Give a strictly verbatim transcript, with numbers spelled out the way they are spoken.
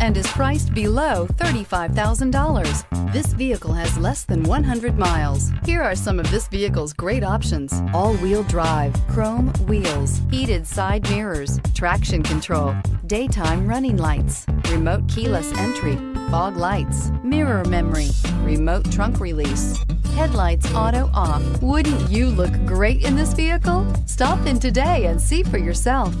and is priced below thirty-five thousand dollars. This vehicle has less than one hundred miles. Here are some of this vehicle's great options: all-wheel drive, chrome wheels, heated side mirrors, traction control, daytime running lights, remote keyless entry, fog lights, mirror memory, remote trunk release, headlights auto off. Wouldn't you look great in this vehicle? Stop in today and see for yourself.